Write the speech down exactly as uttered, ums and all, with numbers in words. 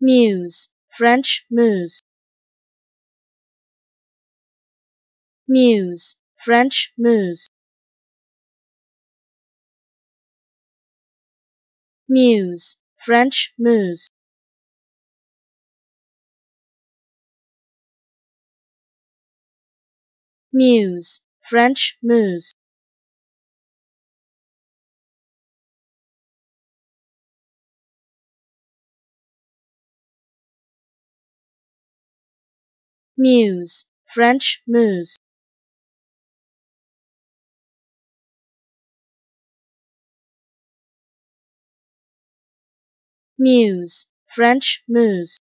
Meuse, French Meuse. Meuse, French Meuse. Meuse, French Meuse. Meuse, French Meuse. Meuse, French Meuse. Meuse, French Meuse.